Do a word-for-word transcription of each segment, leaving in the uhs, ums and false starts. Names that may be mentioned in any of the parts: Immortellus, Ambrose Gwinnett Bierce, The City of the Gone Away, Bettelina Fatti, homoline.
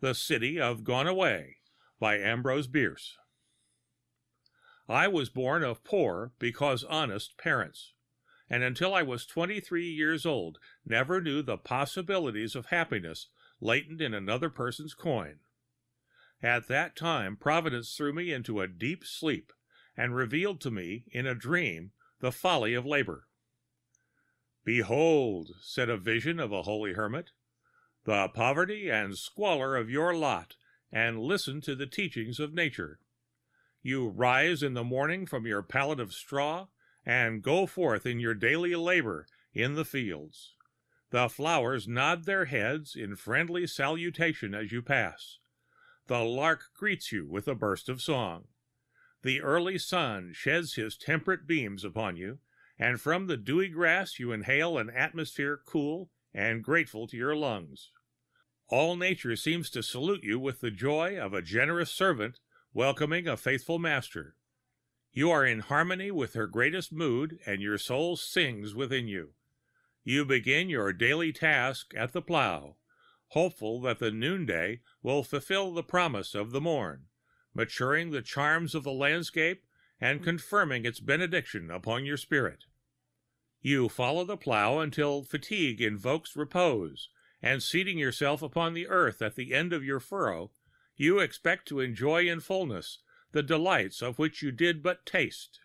The City of Gone Away by Ambrose Bierce. I was born of poor because honest parents, and until I was twenty-three years old never knew the possibilities of happiness latent in another person's coin. At that time Providence threw me into a deep sleep and revealed to me in a dream the folly of labor. "Behold," said a vision of a holy hermit, "the poverty and squalor of your lot, and listen to the teachings of nature. You rise in the morning from your pallet of straw, and go forth in your daily labor in the fields. The flowers nod their heads in friendly salutation as you pass. The lark greets you with a burst of song. The early sun sheds his temperate beams upon you, and from the dewy grass you inhale an atmosphere cool and grateful to your lungs. All nature seems to salute you with the joy of a generous servant welcoming a faithful master. You are in harmony with her greatest mood, and your soul sings within you. You begin your daily task at the plow, hopeful that the noonday will fulfill the promise of the morn, maturing the charms of the landscape and confirming its benediction upon your spirit. You follow the plow until fatigue invokes repose, and seating yourself upon the earth at the end of your furrow, you expect to enjoy in fullness the delights of which you did but taste.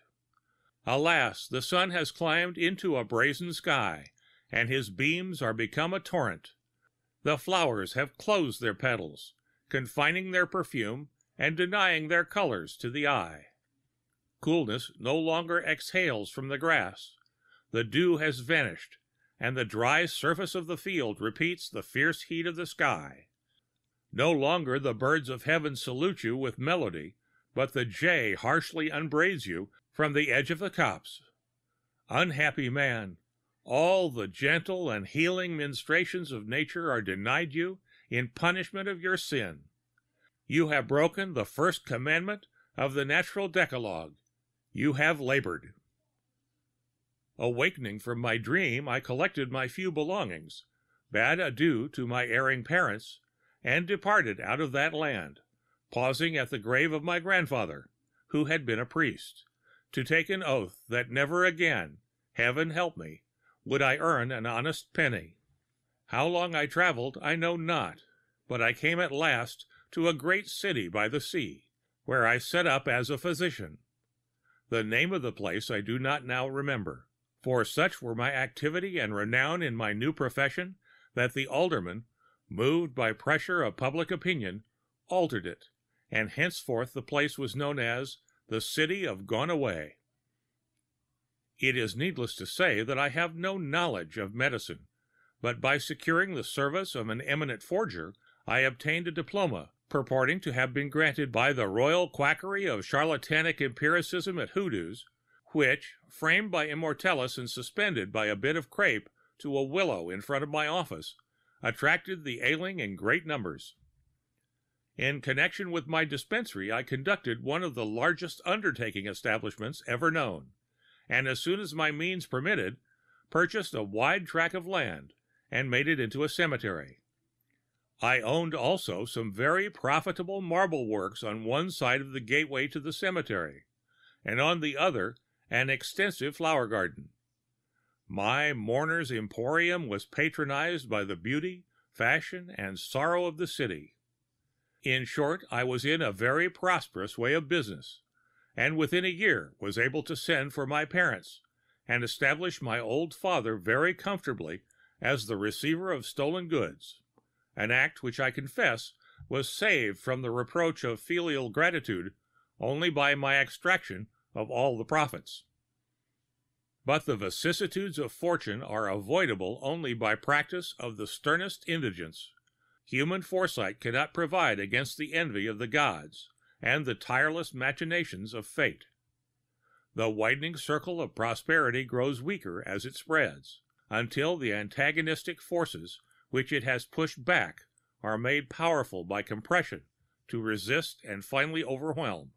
Alas, the sun has climbed into a brazen sky, and his beams are become a torrent. The flowers have closed their petals, confining their perfume and denying their colors to the eye. Coolness no longer exhales from the grass. The dew has vanished, and the dry surface of the field repeats the fierce heat of the sky. No longer the birds of heaven salute you with melody, but the jay harshly upbraids you from the edge of the copse. Unhappy man, all the gentle and healing ministrations of nature are denied you in punishment of your sin. You have broken the first commandment of the natural decalogue. You have labored." Awakening from my dream, I collected my few belongings, bade adieu to my erring parents, and departed out of that land, pausing at the grave of my grandfather, who had been a priest, to take an oath that never again, heaven help me, would I earn an honest penny. How long I traveled I know not, but I came at last to a great city by the sea, where I set up as a physician. The name of the place I do not now remember, for such were my activity and renown in my new profession that the alderman, moved by pressure of public opinion, altered it, and henceforth the place was known as the City of Gone Away. It is needless to say that I have no knowledge of medicine, but by securing the service of an eminent forger, I obtained a diploma purporting to have been granted by the royal quackery of charlatanic empiricism at Hoodoo's, which, framed by Immortellus and suspended by a bit of crape to a willow in front of my office, attracted the ailing in great numbers. In connection with my dispensary, I conducted one of the largest undertaking establishments ever known, and as soon as my means permitted, purchased a wide tract of land and made it into a cemetery. I owned also some very profitable marble works on one side of the gateway to the cemetery, and on the other an extensive flower garden. My mourner's emporium was patronized by the beauty, fashion, and sorrow of the city. In short, I was in a very prosperous way of business, and within a year was able to send for my parents, and establish my old father very comfortably as the receiver of stolen goods, an act which I confess was saved from the reproach of filial gratitude only by my extraction of all the profits. But the vicissitudes of fortune are avoidable only by practice of the sternest indigence. Human foresight cannot provide against the envy of the gods and the tireless machinations of fate. The widening circle of prosperity grows weaker as it spreads, until the antagonistic forces which it has pushed back are made powerful by compression to resist and finally overwhelm.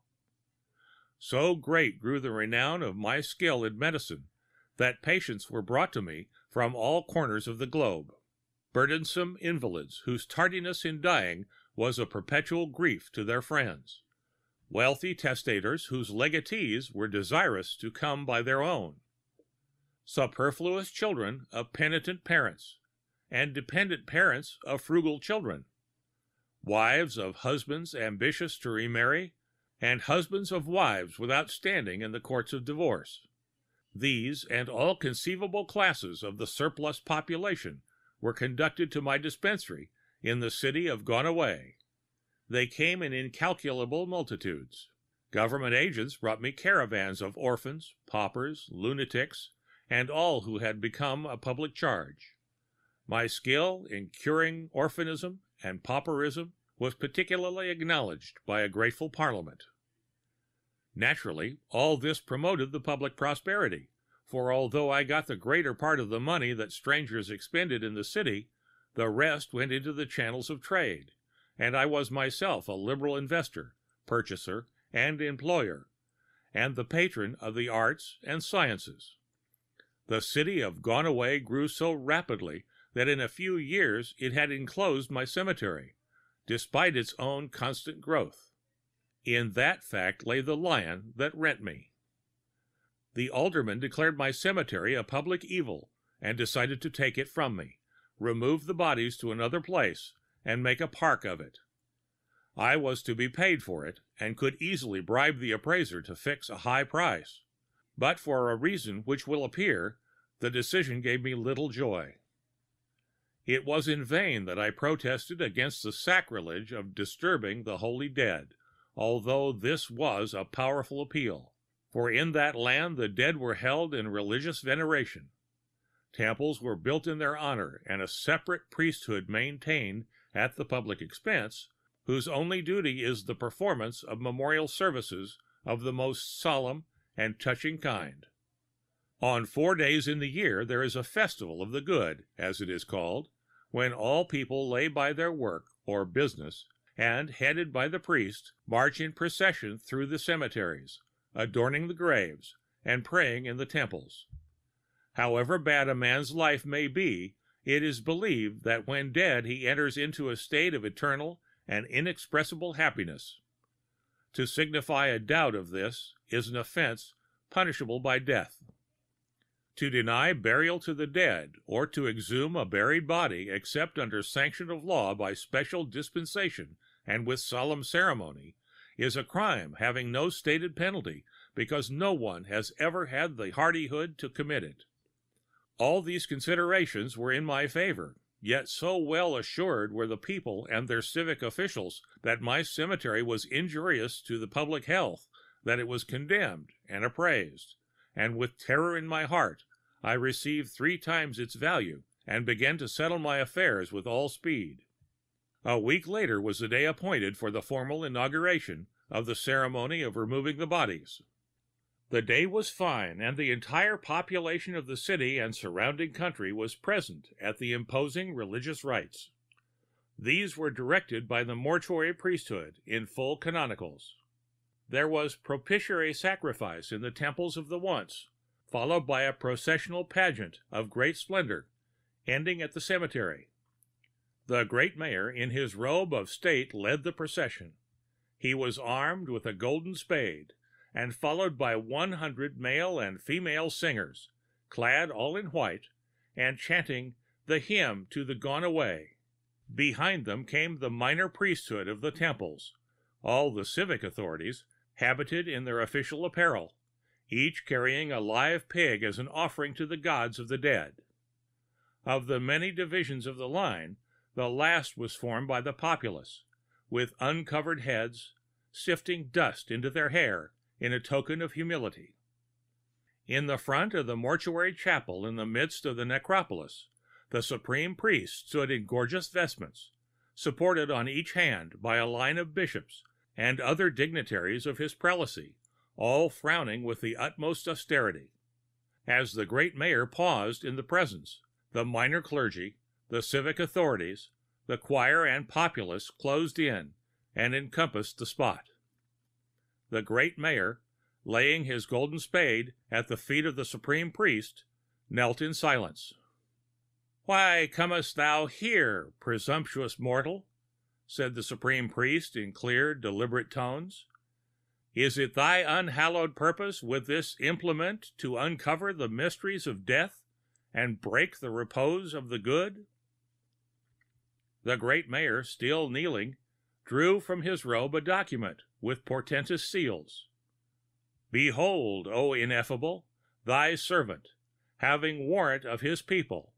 So great grew the renown of my skill in medicine that patients were brought to me from all corners of the globe, burdensome invalids whose tardiness in dying was a perpetual grief to their friends, wealthy testators whose legatees were desirous to come by their own, superfluous children of penitent parents, and dependent parents of frugal children, wives of husbands ambitious to remarry, and husbands of wives without standing in the courts of divorce. These and all conceivable classes of the surplus population were conducted to my dispensary in the city of Gone Away. They came in incalculable multitudes. Government agents brought me caravans of orphans, paupers, lunatics, and all who had become a public charge. My skill in curing orphanism and pauperism was particularly acknowledged by a grateful parliament. Naturally, all this promoted the public prosperity, for although I got the greater part of the money that strangers expended in the city, the rest went into the channels of trade, and I was myself a liberal investor, purchaser, and employer, and the patron of the arts and sciences. The city of Gone Away grew so rapidly that in a few years it had enclosed my cemetery, despite its own constant growth. In that fact lay the lion that rent me. The alderman declared my cemetery a public evil and decided to take it from me, remove the bodies to another place, and make a park of it. I was to be paid for it, and could easily bribe the appraiser to fix a high price, but for a reason which will appear, the decision gave me little joy. It was in vain that I protested against the sacrilege of disturbing the holy dead, although this was a powerful appeal, for in that land the dead were held in religious veneration. Temples were built in their honor, and a separate priesthood maintained at the public expense, whose only duty is the performance of memorial services of the most solemn and touching kind. On four days in the year there is a festival of the good, as it is called, when all people lay by their work or business, and, headed by the priest, march in procession through the cemeteries, adorning the graves, and praying in the temples. However bad a man's life may be, it is believed that when dead he enters into a state of eternal and inexpressible happiness. To signify a doubt of this is an offense punishable by death. To deny burial to the dead, or to exhume a buried body except under sanction of law by special dispensation and with solemn ceremony, is a crime having no stated penalty, because no one has ever had the hardihood to commit it. All these considerations were in my favor, yet so well assured were the people and their civic officials that my cemetery was injurious to the public health that it was condemned and appraised, and with terror in my heart I received three times its value and began to settle my affairs with all speed. A week later was the day appointed for the formal inauguration of the ceremony of removing the bodies. The day was fine, and the entire population of the city and surrounding country was present at the imposing religious rites. These were directed by the mortuary priesthood in full canonicals. There was propitiatory sacrifice in the temples of the once, followed by a processional pageant of great splendor, ending at the cemetery. The great mayor in his robe of state led the procession. He was armed with a golden spade, and followed by one hundred male and female singers, clad all in white, and chanting the hymn to the Gone Away. Behind them came the minor priesthood of the temples, all the civic authorities, habited in their official apparel, each carrying a live pig as an offering to the gods of the dead. Of the many divisions of the line, the last was formed by the populace, with uncovered heads, sifting dust into their hair in a token of humility. In the front of the mortuary chapel in the midst of the necropolis, the supreme priest stood in gorgeous vestments, supported on each hand by a line of bishops and other dignitaries of his prelacy, all frowning with the utmost austerity. As the great mayor paused in the presence, the minor clergy, the civic authorities, the choir and populace closed in and encompassed the spot. The great mayor, laying his golden spade at the feet of the supreme priest, knelt in silence. "Why comest thou here, presumptuous mortal? said the Supreme Priest in clear, deliberate tones. Is it thy unhallowed purpose with this implement to uncover the mysteries of death and break the repose of the good? The great mayor, still kneeling, drew from his robe a document with portentous seals. Behold, O Ineffable, thy servant, having warrant of his people,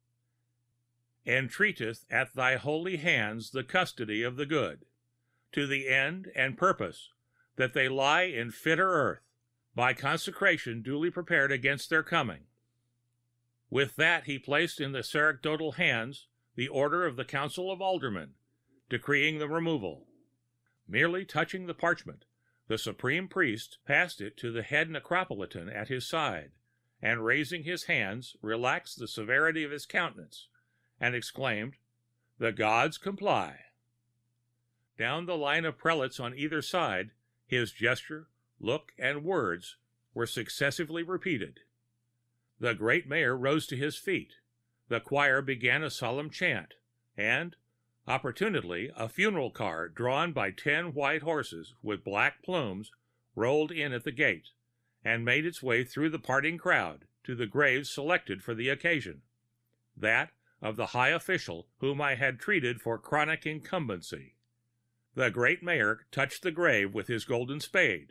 entreateth at thy holy hands the custody of the good, to the end and purpose that they lie in fitter earth, by consecration duly prepared against their coming. With that he placed in the sacerdotal hands the order of the Council of Aldermen, decreeing the removal. Merely touching the parchment, the Supreme Priest passed it to the head necropolitan at his side, and raising his hands relaxed the severity of his countenance, and exclaimed, The gods comply. Down the line of prelates on either side, his gesture, look, and words were successively repeated. The great mayor rose to his feet. The choir began a solemn chant, and, opportunely, a funeral car drawn by ten white horses with black plumes rolled in at the gate, and made its way through the parting crowd to the graves selected for the occasion, that of the high official whom I had treated for chronic incumbency. The great mayor touched the grave with his golden spade,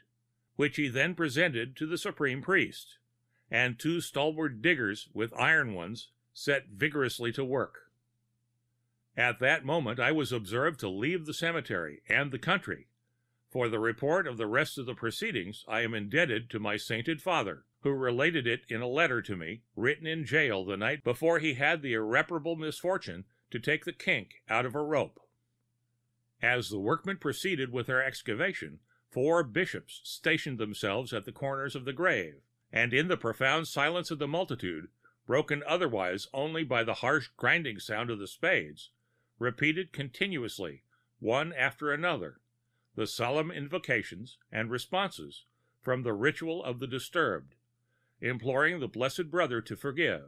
which he then presented to the Supreme Priest, and two stalwart diggers with iron ones set vigorously to work. At that moment I was observed to leave the cemetery and the country. For the report of the rest of the proceedings I am indebted to my sainted father, who related it in a letter to me, written in jail the night before he had the irreparable misfortune to take the kink out of a rope. As the workmen proceeded with their excavation, four bishops stationed themselves at the corners of the grave, and in the profound silence of the multitude, broken otherwise only by the harsh grinding sound of the spades, repeated continuously, one after another, the solemn invocations and responses from the ritual of the disturbed, imploring the Blessed Brother to forgive.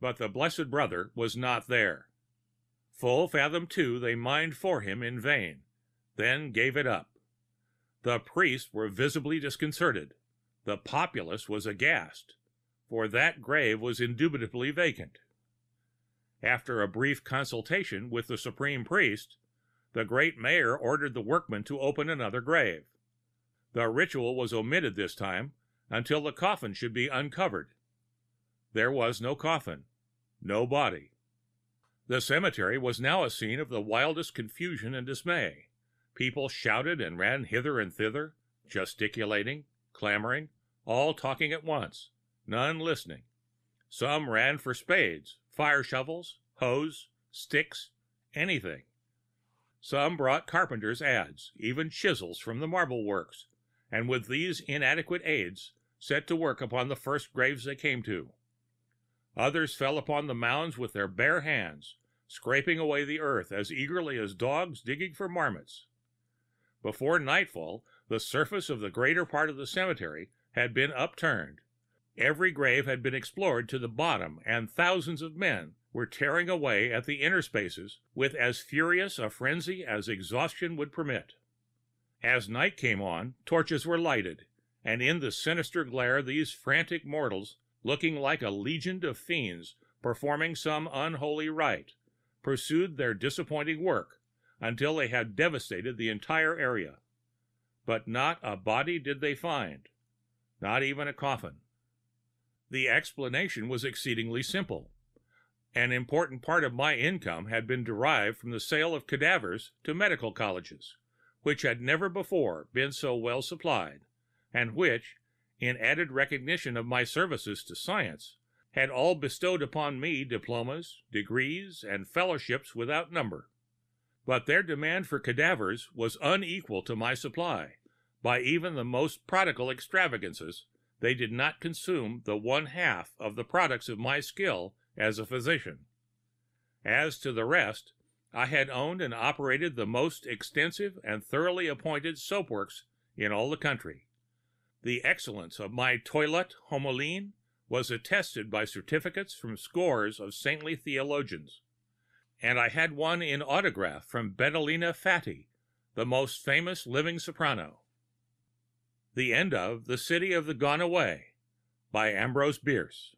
But the Blessed Brother was not there. Full fathom two they mined for him in vain, then gave it up. The priests were visibly disconcerted, the populace was aghast, for that grave was indubitably vacant. After a brief consultation with the Supreme Priest, the great mayor ordered the workmen to open another grave. The ritual was omitted this time until the coffin should be uncovered. There was no coffin, no body. The cemetery was now a scene of the wildest confusion and dismay. People shouted and ran hither and thither, gesticulating, clamoring, all talking at once, none listening. Some ran for spades, fire shovels, hoes, sticks, anything. Some brought carpenters' adze, even chisels from the marble works, and with these inadequate aids set to work upon the first graves they came to. Others fell upon the mounds with their bare hands, scraping away the earth as eagerly as dogs digging for marmots. Before nightfall, the surface of the greater part of the cemetery had been upturned. Every grave had been explored to the bottom, and thousands of men were tearing away at the inner spaces with as furious a frenzy as exhaustion would permit. As night came on, torches were lighted, and in the sinister glare these frantic mortals, looking like a legion of fiends performing some unholy rite, pursued their disappointing work until they had devastated the entire area. But not a body did they find, not even a coffin. The explanation was exceedingly simple. An important part of my income had been derived from the sale of cadavers to medical colleges, which had never before been so well supplied, and which, in added recognition of my services to science, had all bestowed upon me diplomas, degrees, and fellowships without number. But their demand for cadavers was unequal to my supply. By even the most prodigal extravagances, they did not consume the one-half of the products of my skill as a physician. As to the rest, I had owned and operated the most extensive and thoroughly appointed soapworks in all the country. The excellence of my toilet homoline was attested by certificates from scores of saintly theologians, and I had one in autograph from Bettelina Fatti, the most famous living soprano. The End of The City of the Gone Away by Ambrose Bierce.